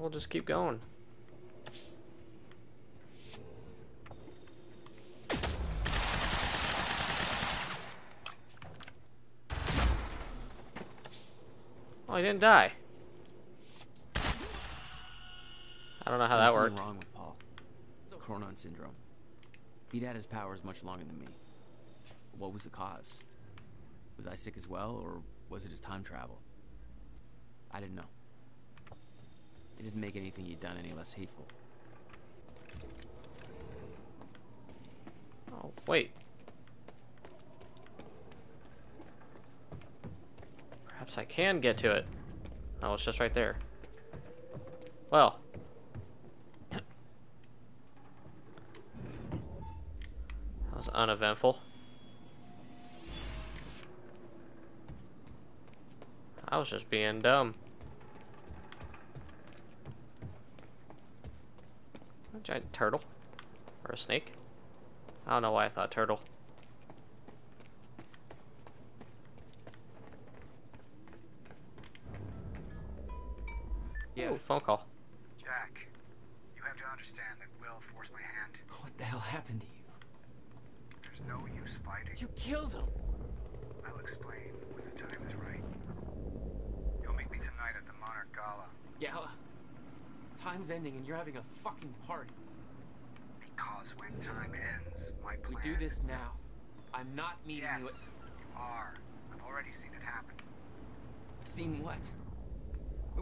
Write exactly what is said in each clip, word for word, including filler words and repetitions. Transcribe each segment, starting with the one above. will just keep going. Oh, he didn't die. I don't know how that worked. There's something wrong with Paul. Cronon syndrome. He'd had his powers much longer than me. What was the cause? Was I sick as well, or was it his time travel? I didn't know. It didn't make anything he'd done any less hateful. Oh, wait. Perhaps I can get to it. Oh, it's just right there. Well. That was uneventful. I was just being dumb. A giant turtle. Or a snake. I don't know why I thought turtle. Yeah. Ooh, phone call. Jack, you have to understand that Will forced my hand. What the hell happened to you? There's no use fighting. You killed him! I'll explain when the time is right. At the Monarch Gala. Gala? Time's ending and you're having a fucking party. Because when time ends, my plan... We do this now. I'm not meeting yes, you at... you are. I've already seen it happen. Seen what?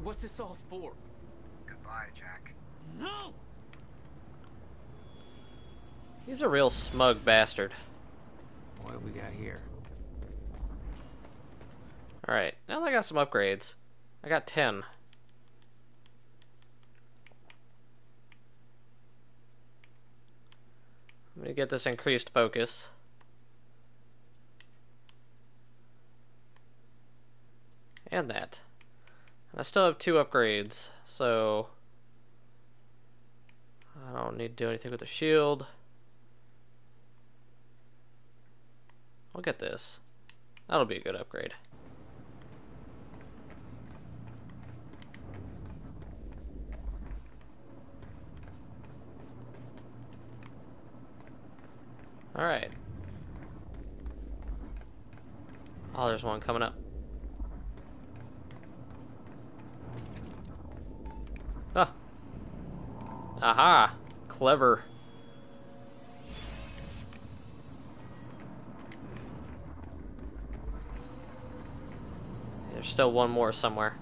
What's this all for? Goodbye, Jack. No! He's a real smug bastard. What have we got here? Alright, now I got some upgrades. I got ten. I'm gonna get this increased focus. And that. And I still have two upgrades, so I don't need to do anything with the shield. I'll get this. That'll be a good upgrade. All right. Oh, there's one coming up. Ah. Aha. Clever. There's still one more somewhere.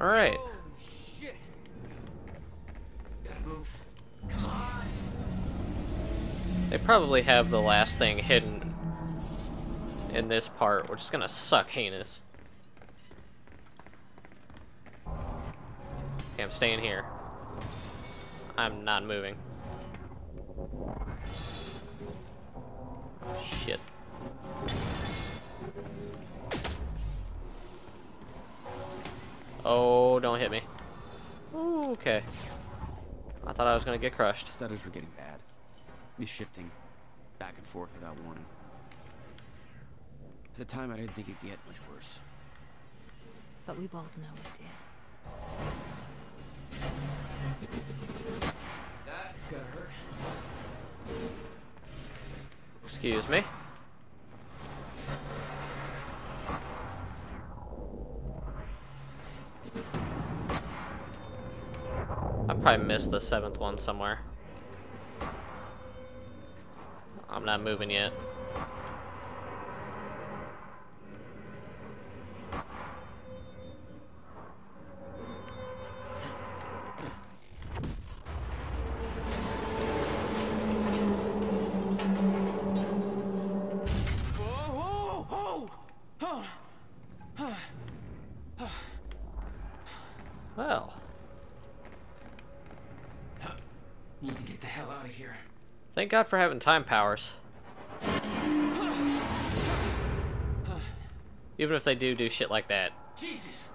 All right. Oh, shit. Gotta move. Come on. They probably have the last thing hidden in this part, which is gonna suck heinous. Okay, I'm staying here. I'm not moving. Shit. Oh, don't hit me. Ooh, okay. I thought I was gonna get crushed. Stutters were getting bad. He's shifting back and forth without warning. At the time, I didn't think it'd get much worse. But we both know it did. That's gonna hurt. Excuse me. probably missed the seventh one somewhere. I'm not moving yet. Thank God for having time powers. Even if they do do shit like that. Jesus.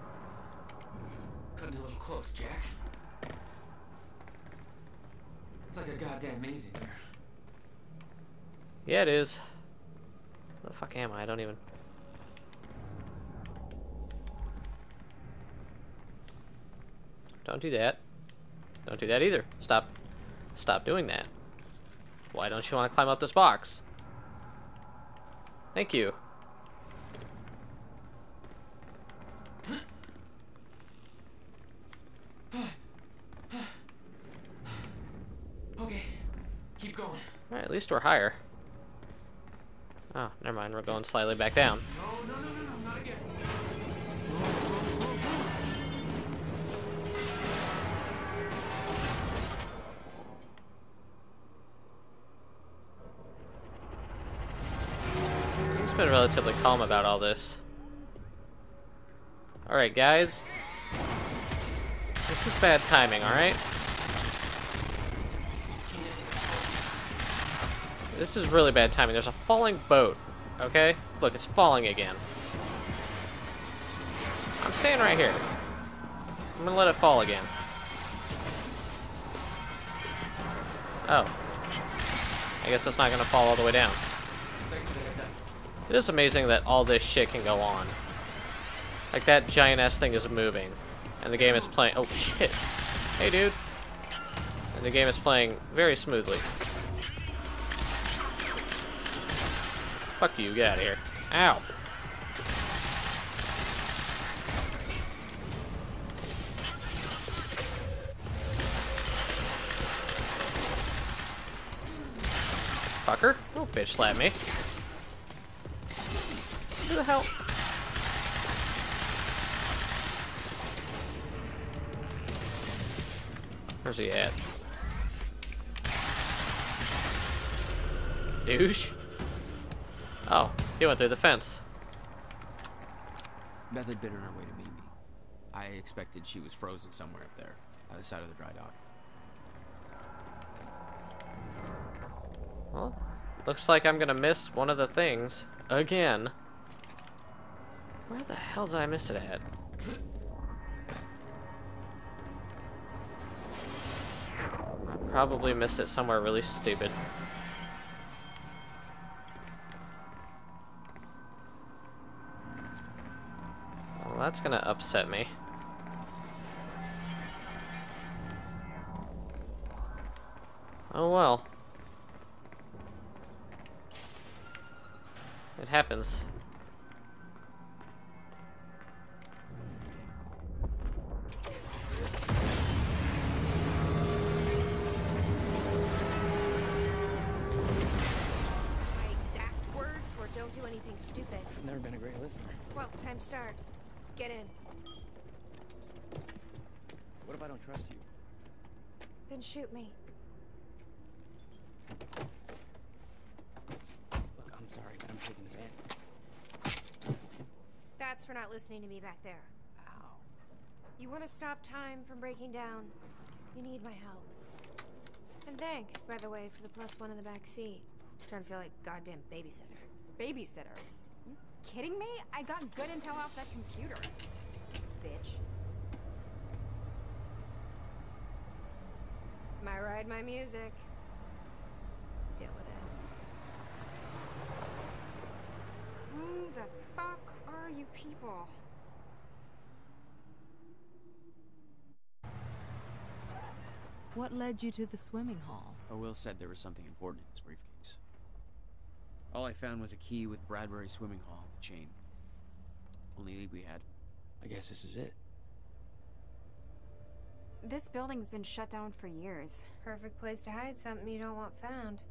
Cutting a little close, Jack. It's like a goddamn maze in there. Yeah, it is. Where the fuck am I? I don't even. Don't do that. Don't do that either. Stop. Stop doing that. Why don't you want to climb up this box? Thank you. Okay, keep going. All right, at least we're higher. Oh, never mind. We're going slightly back down. No, no, no, no, no, not again. Been relatively calm about all this. All right, guys, this is bad timing. All right, this is really bad timing. There's a falling boat. Okay, look, it's falling again. I'm staying right here. I'm gonna let it fall again. Oh, I guess it's not gonna fall all the way down. It is amazing that all this shit can go on. Like, that giant-ass thing is moving. And the game is playing... Oh, shit. Hey, dude. And the game is playing very smoothly. Fuck you. Get out of here. Ow. Fucker. Oh, bitch slapped me. Who the hell? Where's he at? Douche? Oh, he went through the fence. Beth had been on her way to meet me. I expected she was frozen somewhere up there, on the side of the dry dock. Well, looks like I'm gonna miss one of the things again. Where the hell did I miss it at? I probably missed it somewhere really stupid. Well, that's gonna upset me. Oh well. It happens. Well, time start. Get in. What if I don't trust you? Then shoot me. Look, I'm sorry, but I'm taking the van. That's for not listening to me back there. Ow. You want to stop time from breaking down? You need my help. And thanks, by the way, for the plus one in the back seat. I'm starting to feel like goddamn babysitter. Babysitter? Kidding me? I got good intel off that computer. Bitch. My ride, my music. Deal with it. Who the fuck are you people? What led you to the swimming hall? Oh, Will said there was something important in his briefcase. All I found was a key with Bradbury Swimming Hall on the chain. Only lead we had. I guess this is it. This building's been shut down for years. Perfect place to hide something you don't want found.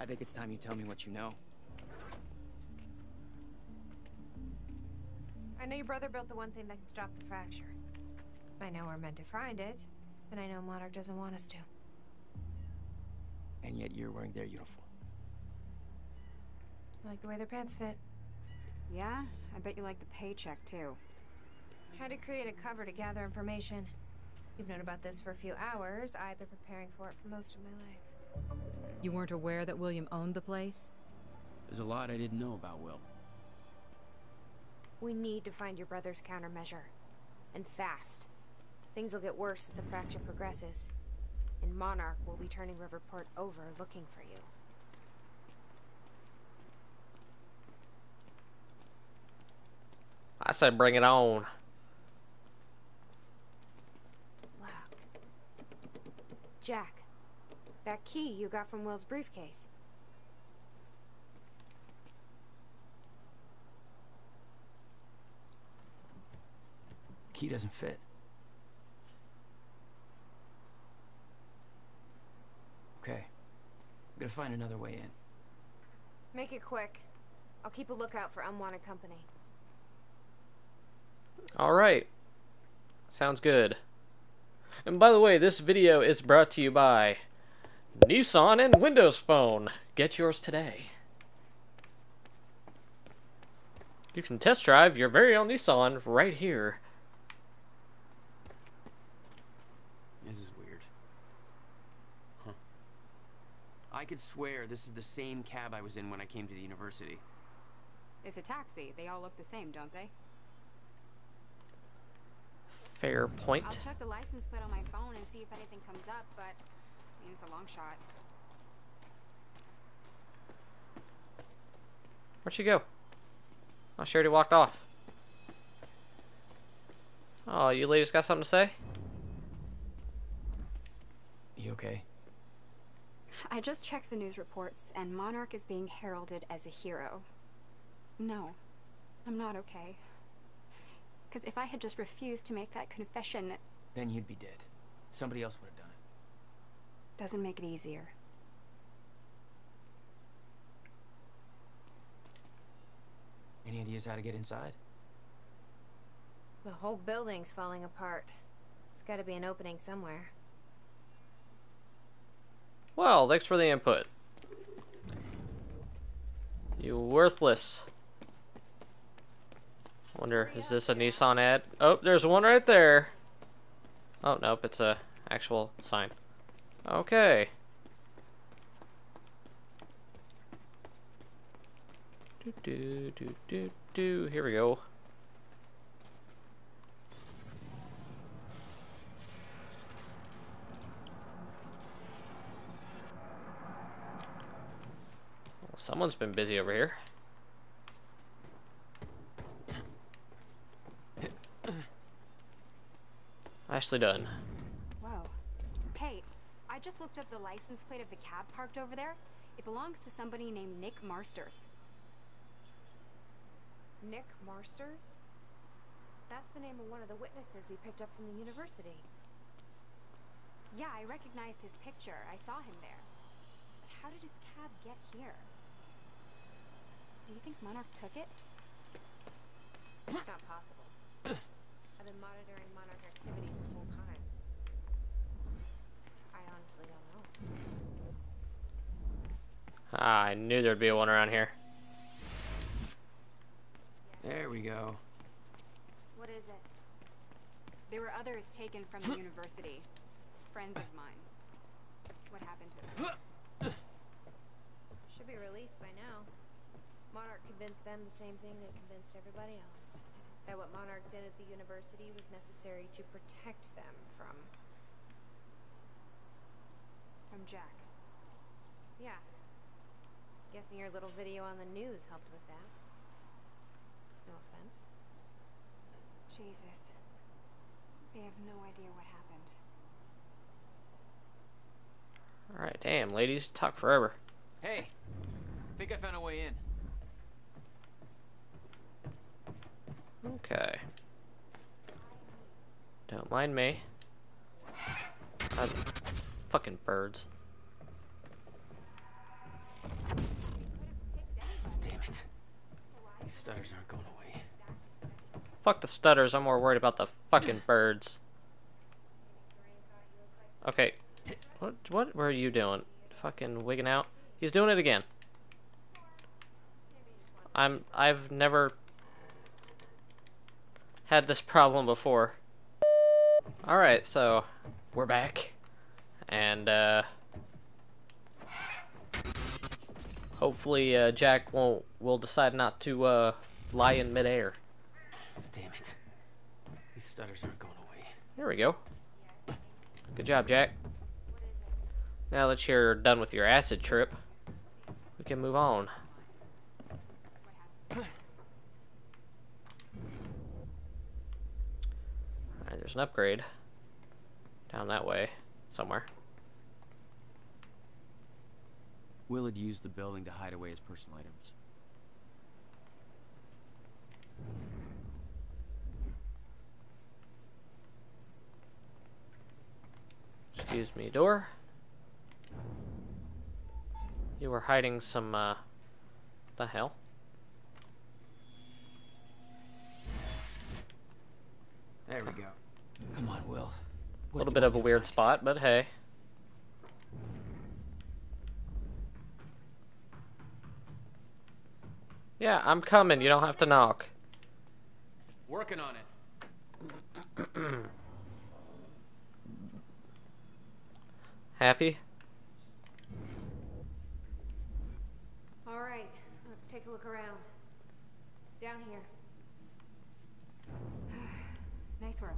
I think it's time you tell me what you know. I know your brother built the one thing that can stop the fracture. I know we're meant to find it, and I know Monarch doesn't want us to. And yet you're wearing their uniform. I like the way their pants fit. Yeah? I bet you like the paycheck, too. Tried to create a cover to gather information. You've known about this for a few hours. I've been preparing for it for most of my life. You weren't aware that William owned the place? There's a lot I didn't know about Will. We need to find your brother's countermeasure. And fast. Things will get worse as the fracture progresses. And Monarch will be turning Riverport over looking for you. I said bring it on. Locked. Jack, that key you got from Will's briefcase. Key doesn't fit. Okay. I'm gonna find another way in. Make it quick. I'll keep a lookout for unwanted company. Alright. Sounds good. And by the way, this video is brought to you by Nissan and Windows Phone. Get yours today. You can test drive your very own Nissan right here. This is weird. Huh. I could swear this is the same cab I was in when I came to the university. It's a taxi. They all look the same, don't they? Fair point. I'll check the license plate on my phone and see if anything comes up, but I mean, it's a long shot. Where'd she go? Oh, she already walked off. Oh, you ladies got something to say? You okay? I just checked the news reports, and Monarch is being heralded as a hero. No, I'm not okay. Because if I had just refused to make that confession... Then you'd be dead. Somebody else would have done it. Doesn't make it easier. Any ideas how to get inside? The whole building's falling apart. There's got to be an opening somewhere. Well, thanks for the input. You worthless. Wonder, is this a Nissan ad? Oh, there's one right there. Oh, nope, it's a actual sign. Okay. Do do do do do. Here we go. Well, someone's been busy over here. Ashley Dunn. Whoa. Hey, I just looked up the license plate of the cab parked over there. It belongs to somebody named Nick Marsters. Nick Marsters? That's the name of one of the witnesses we picked up from the university. Yeah, I recognized his picture. I saw him there. But how did his cab get here? Do you think Monarch took it? It's not possible. I've been monitoring Monarch activities this whole time. I honestly don't know. Ah, I knew there'd be one around here. There we go. What is it? There were others taken from the university. Friends of mine. What happened to them? Should be released by now. Monarch convinced them the same thing that convinced everybody else. That what Monarch did at the university was necessary to protect them from... From Jack. Yeah. Guessing your little video on the news helped with that. No offense. Jesus. They have no idea what happened. Alright, damn, ladies. Talk forever. Hey, I think I found a way in. Okay. Don't mind me. I'm fucking birds. Damn it. These stutters aren't going away. Fuck the stutters. I'm more worried about the fucking birds. Okay. What, what were you doing? Fucking wigging out? He's doing it again. I'm, I've never had this problem before. Alright, so we're back. And, uh, hopefully, uh, Jack won't, will decide not to, uh, fly in midair. Damn it. These stutters aren't going away. There we go. Good job, Jack. Now that you're done with your acid trip, we can move on. Alright, there's an upgrade down that way somewhere. Willard used the building to hide away his personal items. Excuse me, door. You were hiding some, uh, the hell? There we go. Come on, Will. A little bit of a weird spot, but hey. Yeah, I'm coming. You don't have to knock. Working on it. Happy? Alright, let's take a look around. Down here. Nice work.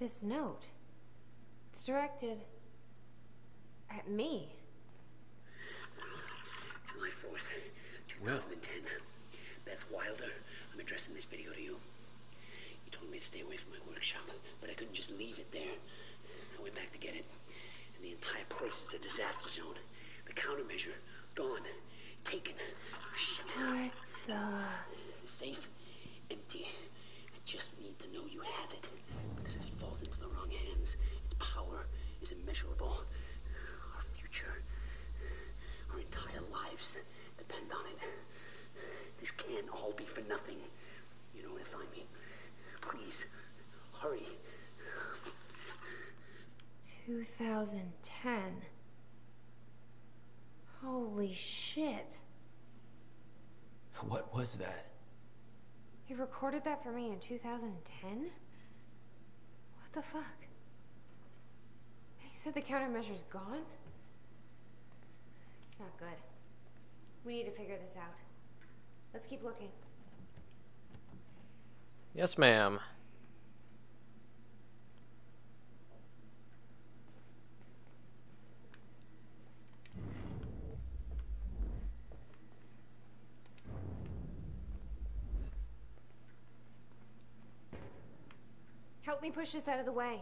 This note. It's directed at me. July fourth, two thousand ten. Beth Wilder, I'm addressing this video to you. You told me to stay away from my workshop, but I couldn't just leave it there. I went back to get it. The entire place is a disaster zone. The countermeasure, gone, taken. Shit. What the? Safe, empty. I just need to know you have it. Because if it falls into the wrong hands, its power is immeasurable. Our future, our entire lives depend on it. This can't all be for nothing. You know where to find me. Please, hurry. two thousand ten. Holy shit. What was that? He recorded that for me in two thousand ten? What the fuck? He said the countermeasure's gone? It's not good. We need to figure this out. Let's keep looking. Yes, ma'am. Help me push this out of the way.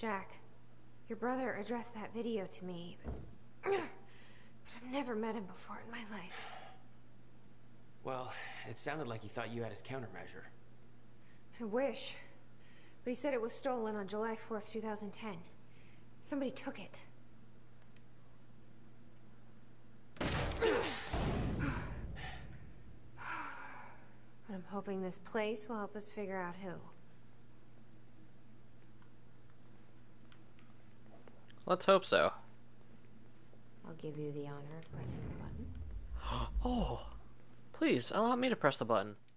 Jack, your brother addressed that video to me, but, but I've never met him before in my life. Well, it sounded like he thought you had his countermeasure. I wish, but he said it was stolen on July fourth, two thousand ten. Somebody took it. But I'm hoping this place will help us figure out who. Let's hope so. I'll give you the honor of pressing the button. Oh, please allow me to press the button.